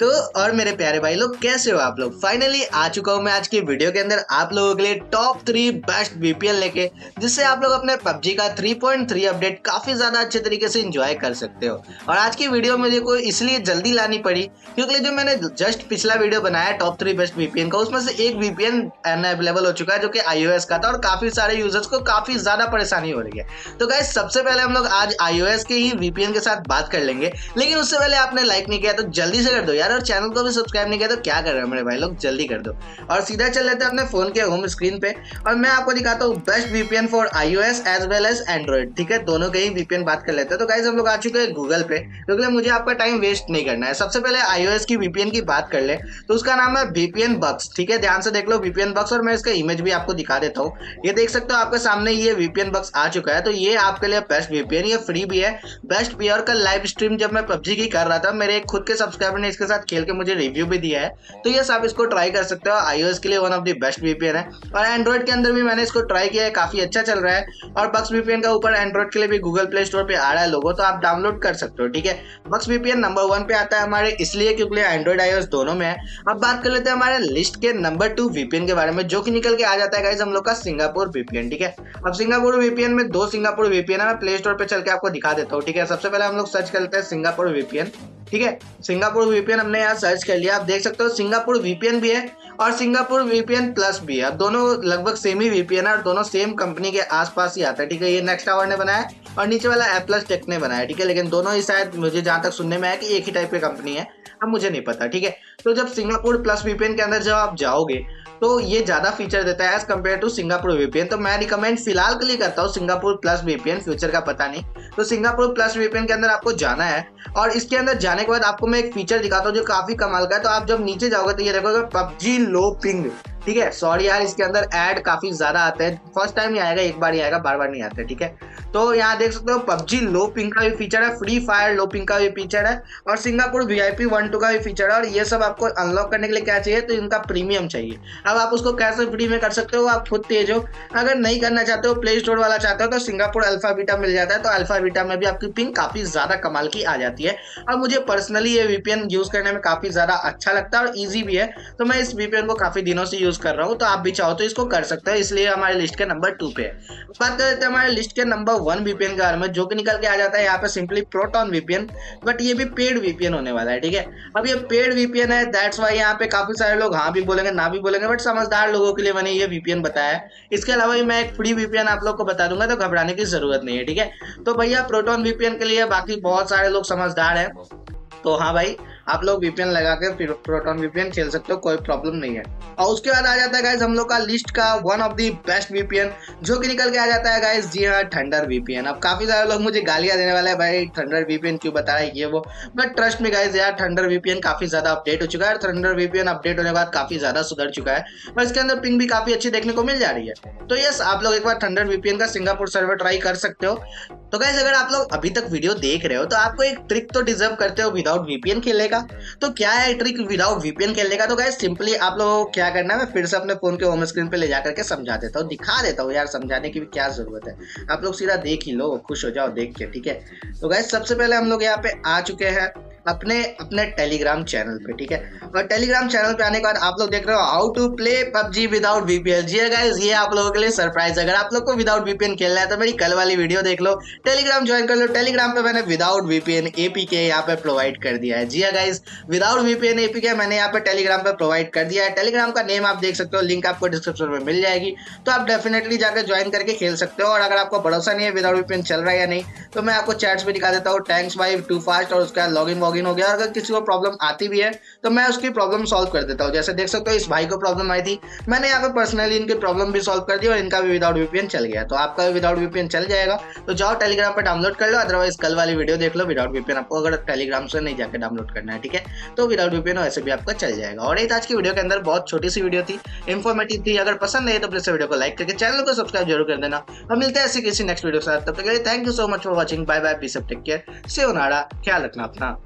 तो और मेरे प्यारे भाई लोग कैसे हो आप लोग। फाइनली आ चुका हूँ मैं आज की वीडियो के अंदर आप लोगों के लिए टॉप 3 बेस्ट वीपीएन लेके, जिससे आप लोग अपने PUBG का 3.3 अपडेट काफ़ी ज़्यादा अच्छे तरीके से एंजॉय कर सकते हो। और आज की वीडियो मुझे को इसलिए जल्दी लानी पड़ी क्योंकि जो मैंने जस्ट पिछला वीडियो बनाया टॉप 3 बेस्ट वीपीएन का, उसमें से एक वीपीएन अवेलेबल हो चुका है जो कि iOS का था और काफ़ी सारे यूजर्स को काफ़ी ज़्यादा परेशानी हो रही है। तो गाइस सबसे पहले हम लोग आज iOS के ही वीपीएन के साथ बात कर लेंगे, लेकिन उससे पहले आपने लाइक नहीं किया तो जल्दी से कर दो और चैनल को भी सब्सक्राइब नहीं किया तो क्या कर रहे हो मेरे भाई लोग, जल्दी कर दो। और सीधा चल लेते हैं अपने फोन के होम स्क्रीन पे और मैं आपको दिखाता हूँ best VPN for iOS as well as Android. ठीक है, दोनों के ही वीपीएन बात कर लेते हैं। तो गाइस हम लोग आ चुके हैं गूगल पे क्योंकि मुझे आपका टाइम वेस्ट नहीं करना है। सबसे पहले iOS की वीपीएन की बात कर ले तो उसका नाम है वीपीएन बक्स। ठीक है, ध्यान से देख लो वीपीएन बक्स, और मैं इसका इमेज भी आपको दिखा देता हूँ। ये देख सकते हो आपके सामने ये वीपीएन बक्स आ चुका है। तो ये आपके लिए बेस्ट वीपीएन, ये फ्री भी है, बेस्ट भी है। और कल लाइव स्ट्रीम जब मैं PUBG की कर रहा था, मेरे खुद के सब्सक्राइबर ने इसके साथ खेल के मुझे रिव्यू भी दिया है। तो यस आप इसको ट्राई कर सकते हो, iOS के लिए one of the best VPN है। और एंड्रॉइड के अंदर भी मैंने इसको ट्राई किया है, काफी अच्छा चल रहा है। और बक्स वीपीएन का ऊपर एंड्रॉइड के लिए भी गूगल प्ले स्टोर पे आ रहा है लोगों, तो आप डाउनलोड कर सकते हो। ठीक है, बक्स वीपीएन नंबर 1 पे आता है हमारे, इसलिए क्योंकि एंड्रॉइड iOS दोनों में है। अब बात कर लेते हैं हमारे लिस्ट के नंबर 2 वीपीएन के बारे में, जो कि निकल के आ जाता है गाइस हम लोग का सिंगापुर वीपीएन। ठीक है, अब सिंगापुर वीपीएन में 2 सिंगापुर वीपीएन है, मैं प्ले स्टोर पे चल के आपको दिखा देता हूँ। ठीक है, सबसे पहले हम लोग सर्च कर लेते हैं सिंगापुर वीपीएन। ठीक है, सिंगापुर वीपीएन हमने यहाँ सर्च कर लिया। आप देख सकते हो सिंगापुर वीपीएन भी है और सिंगापुर VPN प्लस भी है। अब दोनों लगभग सेम ही VPN है और दोनों सेम कंपनी के आसपास ही आता है। ठीक है, ये नेक्स्ट आवर ने बनाया और नीचे वाला A Plus Tech ने बनाया। ठीक है, लेकिन दोनों ही शायद, मुझे जहाँ तक सुनने में आया कि एक ही टाइप की कंपनी है, अब मुझे नहीं पता। ठीक है, तो जब सिंगापुर प्लस VPN के अंदर जब आप जाओगे तो ये ज़्यादा फीचर देता है as compare to Singapore VPN। तो मैं रिकमेंड फिलहाल के लिए करता हूँ सिंगापुर प्लस VPN, फ्यूचर का पता नहीं। तो सिंगापुर प्लस VPN के अंदर आपको जाना है और इसके अंदर जाने के बाद आपको मैं एक फीचर दिखाता हूँ जो काफ़ी कमाल का है। तो आप जब नीचे जाओगे तो ये देखोगे PUBG लो पिंग। ठीक है, सॉरी यार इसके अंदर ऐड काफ़ी ज़्यादा आते हैं, फर्स्ट टाइम ही आएगा, एक बार ही आएगा, बार बार नहीं आता। ठीक है, तो यहाँ देख सकते हो PUBG लो पिंग का भी फीचर है, फ्री फायर लो पिंग का भी फीचर है और सिंगापुर VIP 1-2 का भी फीचर है। और ये सब आपको अनलॉक करने के लिए क्या चाहिए, तो इनका प्रीमियम चाहिए। अब आप उसको कैसे फ्री में कर सकते हो, आप खुद तेज हो। अगर नहीं करना चाहते हो, प्ले स्टोर वाला चाहते हो, तो सिंगापुर अल्फा बीटा मिल जाता है। तो अल्फा बीटा में भी आपकी पिंग काफ़ी ज़्यादा कमाल की आ जाती है। और मुझे पर्सनली ये VPN यूज़ करने में काफ़ी ज़्यादा अच्छा लगता है और ईजी भी है। तो मैं इस VPN को काफ़ी दिनों से यूज़ कर रहा हूँ, तो आप भी चाहो तो इसको कर सकते हो, इसलिए हमारे लिस्ट के नंबर 2 पे है। बात करते हैं हमारे लिस्ट के नंबर 1 VPN के बारे में, जो कि निकल के आ जाता है यहाँ पे सिंपली Proton VPN, बट ये भी पेड VPN होने वाला है। ठीक है, अब ये पेड VPN है, दैट्स वाई यहाँ पे काफ़ी सारे लोग हाँ भी बोलेंगे ना भी बोलेंगे, बट समझदार लोगों के लिए मैंने ये VPN बताया है। इसके अलावा भी मैं एक फ्री VPN आप लोग को बता दूंगा, तो घबराने की ज़रूरत नहीं है। ठीक है, तो भैया Proton VPN के लिए बाकी बहुत सारे लोग समझदार हैं, तो हाँ भाई आप लोग VPN लगा के फिर Proton VPN खेल सकते हो, कोई प्रॉब्लम नहीं है। और उसके बाद आ जाता है गाइस हम लोग का लिस्ट का one of the best VPN, जो कि निकल के आ जाता है गाइस, जी हाँ, Thunder VPN। अब काफ़ी सारे लोग मुझे गालियाँ देने वाले हैं, भाई Thunder VPN क्यों बता रहा है ये वो, बट ट्रस्ट में गाइस यार Thunder VPN काफ़ी ज़्यादा अपडेट हो चुका है और Thunder VPN अपडेट होने के बाद काफ़ी ज़्यादा सुधर चुका है और इसके अंदर पिंग भी काफ़ी अच्छी देखने को मिल जा रही है। तो यस आप लोग एक बार Thunder VPN का सिंगापुर सर्वर ट्राई कर सकते हो। तो गाइस अगर आप लोग अभी तक वीडियो देख रहे हो तो आपको एक ट्रिक तो डिजर्व करते हो विदाउट VPN खेलने का। तो क्या है ट्रिक विदाउट VPN खेलने का, तो गाइस सिंपली आप लोगों को क्या करना है, मैं फिर से अपने फोन के होम स्क्रीन पे ले जा करके समझा देता हूँ, दिखा देता हूँ, यार समझाने की भी क्या जरूरत है, आप लोग सीधा देख ही लो, खुश हो जाओ देख के। ठीक है, तो गाइस सबसे पहले हम लोग यहाँ पे आ चुके हैं अपने टेलीग्राम चैनल पे। ठीक है, और टेलीग्राम चैनल पे आने के बाद आप लोग देख रहे हो how to play PUBG without VPN। जी गाइस ये आप लोगों के लिए सरप्राइज, अगर आप लोग को विदाउट VPN खेलना है तो मेरी कल वाली वीडियो देख लो, टेलीग्राम ज्वाइन कर लो। टेलीग्राम पे मैंने विदाउट VPN APK यहाँ पे प्रोवाइड कर दिया है। जी गाइस विदाउट VPN APK मैंने यहाँ पे टेलीग्राम पे प्रोवाइड कर दिया है। टेलीग्राम का नेम आप देख सकते हो, लिंक आपको डिस्क्रिप्शन में मिल जाएगी, तो आप डेफिनेटली जाकर ज्वाइन करके खेल सकते हो। और अगर आपको भरोसा नहीं है विदाउट VPN चल रहा है या नहीं, तो मैं आपको चैट्स पे दिखा देता हूँ, थैंक्स भाई टू फास्ट, और उसका लॉग इन हो गया। और अगर किसी को प्रॉब्लम आती भी है तो मैं उसकी प्रॉब्लम सॉल्व कर देता हूँ। जैसे देख सकते हो इस भाई को प्रॉब्लम आई थी, मैंने यहाँ पे पर्सनली इनकी प्रॉब्लम भी सॉल्व कर दी और इनका भी विदाउट VPN चल गया, तो आपका भी विदाउट VPN चल जाएगा। तो जाओ टेलीग्राम पर डाउनलोड कर लो, अदरवाइज कल वाली वीडियो देख लो विदाउट VPN, आपको अगर टेलीग्राम से नहीं जाकर डाउनलोड करना है। ठीक है, तो विदाउट VPN वैसे भी आपका चल जाएगा। और एक आज की वीडियो के अंदर बहुत छोटी सी वीडियो थी, इन्फॉर्मेटिव थी, अगर पसंद आई तो प्लीज वीडियो को लाइक करके चैनल को सब्सक्राइब जरूर कर देना। और मिलते हैं ऐसी किसी नेक्स्ट वीडियो के साथ, तब तक के लिए thank you so much for watching, bye bye, बी सब, टेक केयर, सी यू, नाड़ा, ख्याल रखना अपना।